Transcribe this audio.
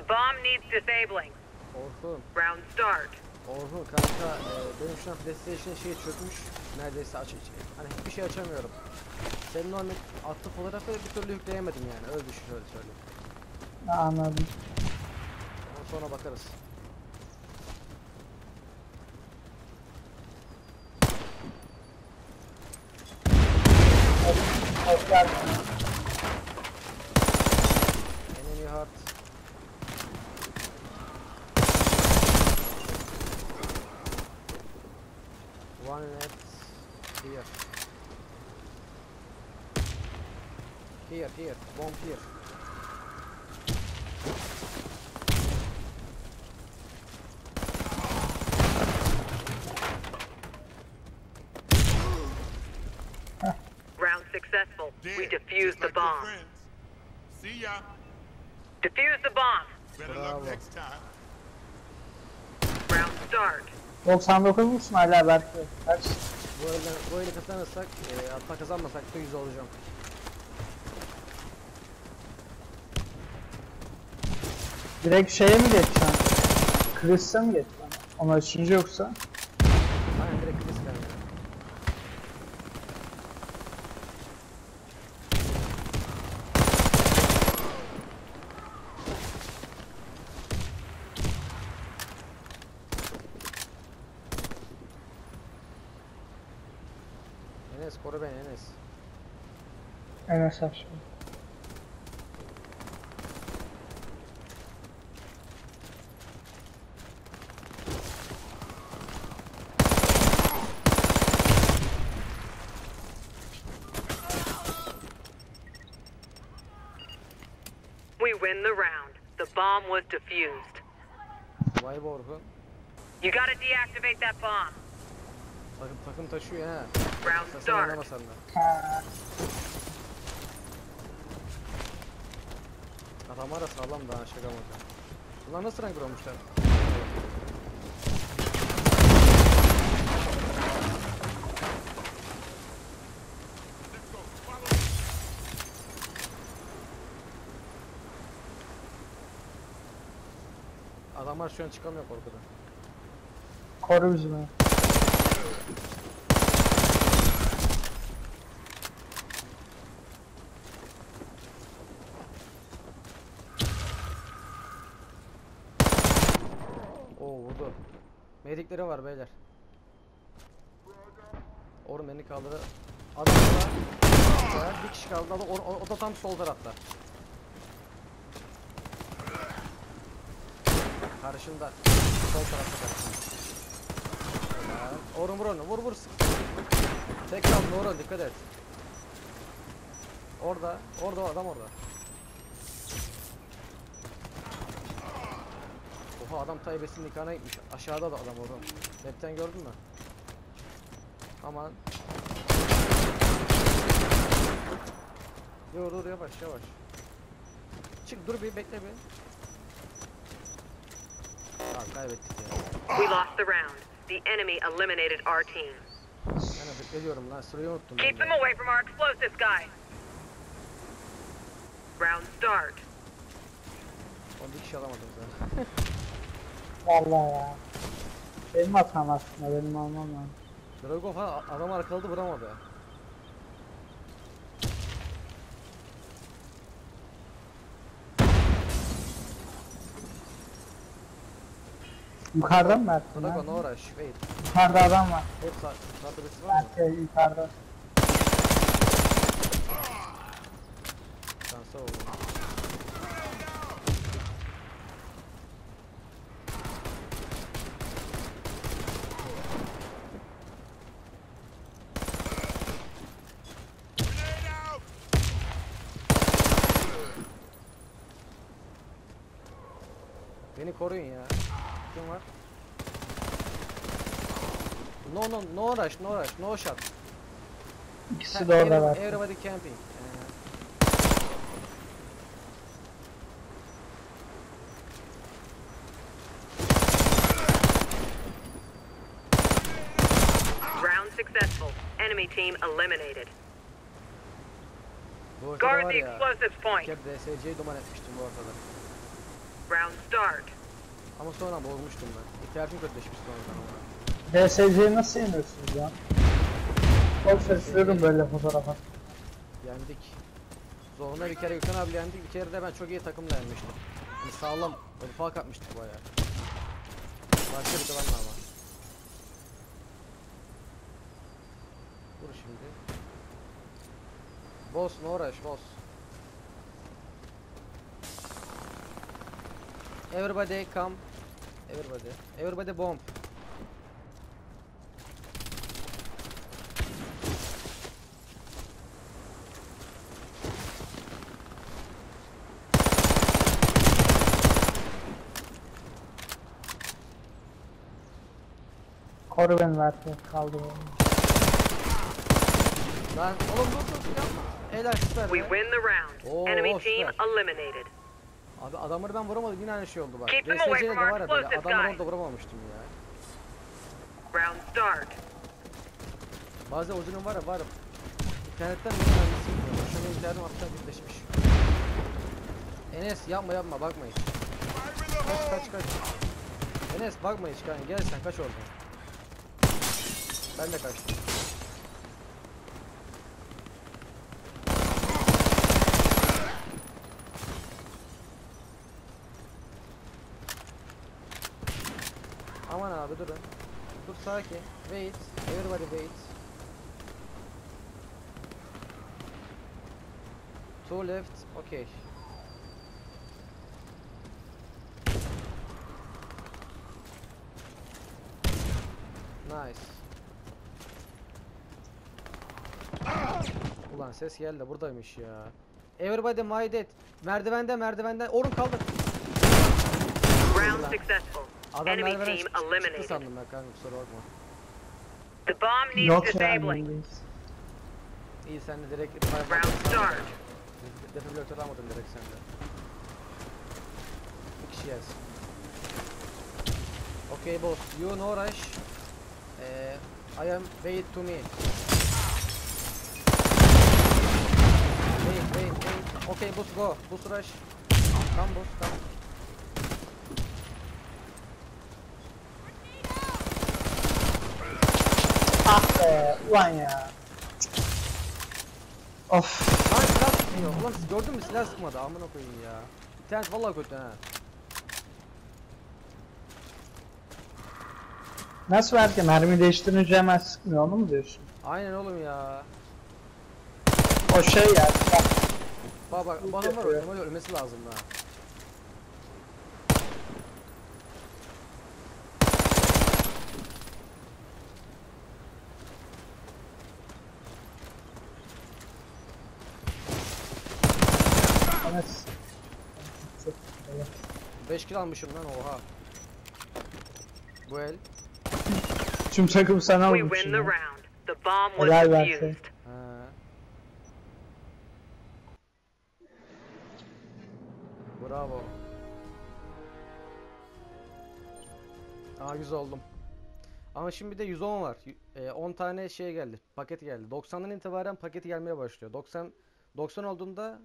The bomb needs disabling. Orkun. Round start. Orkun kanka benim şu an PlayStation şeyi çökmüş. Neredeyse açık. Hani hiçbir şey açamıyorum. Senin o attığı fotoğrafları bir türlü yükleyemedim yani. Öyle düşün, öyle söyleyeyim. Anladım. Sonra bakarız. Hoş geldin. Enemy hard. One left here. Here, bomb here. Successful. Dead. We defuse the bomb. See ya. Defuse the bomb. Better luck next time. Round start. 99 musun hala belki? Kaç? Bu oyunu kazanırsak, hatta kazanmasak da 100 olacağım. Direkt şeye mi geçeceğim? Chris'e mi geçeceğim? Ama üçüncü yoksa? Aynen direkt Chris'e geçeceğim. Koru beni Enes. Enes abi. We win the round. The bomb was defused. Vay Orkun. You gotta deactivate that bomb. Takım taşıyor ha. Round start. Adamlar da sağlam daha şaka maka. Bunlar nasıl rank olmuşlar? Adamlar şu an çıkamıyor korkudan. Koru bizi be. Medikleri var beyler. Orun beni kaldırdı. Adamda bir kişi kaldı. O da tam sol tarafta. Karşında. Sol tarafta karşında. Orun vur onu. Vur. Tek kaldı Orun, dikkat et. Orada adam orada. Oha, adam Tayyip'in nikahına gitmiş. Aşağıda da adam orada. Web'ten gördün mü? Aman. Dur yavaş. Çık dur bir bekle bir. Tamam, kaybettik ya. We lost the round. The enemy eliminated our team. Yani bekliyorum lan, sırayı unuttum. Keep them away from our explosives guy. Round start. Onu bir kişi alamadım zaten. Vallahi ya. Benim hatam aslında, benim almam lazım. Drago falan adam arkaladı, vuramadı ya. Yukarıda mı Mert'in? Drago ne uğraş? Wait. Yukarıda adam var. Hep yukarıda birisi var mı? Evet, yukarıda. Şansa oldu. Beni koruyun ya. Kim var? No rush, no rush, no shot. İkisi de orada var. Everybody camping. Round successful. Enemy team eliminated. Guard the explosives point. Hep DSC'yi duman etmiştim bu ortada. Round start. Ama sonra bozmuştum ben. İhtiyacım kötüleşmişti ondan ama. DSC'ye nasıl yeniyorsunuz ya? Çok şaşırıyorum böyle fotoğrafa. Yendik. Zoruna bir kere Gökhan abi yendik. Bir kere de ben çok iyi takımla yenmiştim. Yani sağlam. Öyle fark atmıştık bayağı. Başka bir tabanla ama. Vur şimdi. Boss ne uğraş boss. Everybody come. Everybody. Everybody bomb. Koru ben zaten kaldım. Lan oğlum dur yapma. Helal süper. We win the round. Oo, enemy team eliminated. Abi adamları ben vuramadım yine aynı şey oldu bak. DSC'de de var abi. Adamları orada vuramamıştım ya. Round start. Bazen ucunun var ya var. İnternetten bir tanesi gidiyor. Şunu izlerdim hatta birleşmiş. Enes yapma yapma bakma hiç. Kaç. Enes bakma hiç kanka gel sen kaç oradan. Ben de kaçtım. Aman abi durun. Dur sakin. Wait. Everybody wait. Two left. Okay. Nice. Ulan ses geldi buradaymış ya. Everybody my dead. Merdivenden. Orun kaldı. Round successful. Adam merdivenden çıktı sandım ben kanka kusura bakma. The bomb needs disabling. İyi sen de direkt round start. Defibrilatör almadın direkt sen de. Bir kişi yaz. Okay boss, you no rush. I am wait to me. Wait. Okay, boss go. Boss rush. Come, boss, come. Ah be, ulan ya. Of. Lan silah sıkmıyor. Ulan siz gördün mü silah sıkmadı. Amına koyayım ya. İnternet vallahi kötü ha. Nasıl verken mermi değiştirince hemen sıkmıyor onu mu diyorsun? Aynen oğlum ya. O şey ya. Bak bana var öyle ölmesi lazım ha. Anas. 5 kill almışım lan oha. Bu el. Tüm takım sana almış. Helal versin. Bravo. Aa 100 oldum. Ama şimdi de 110 var. 10 tane şey geldi. Paket geldi. 90'dan itibaren paketi gelmeye başlıyor. 90 olduğunda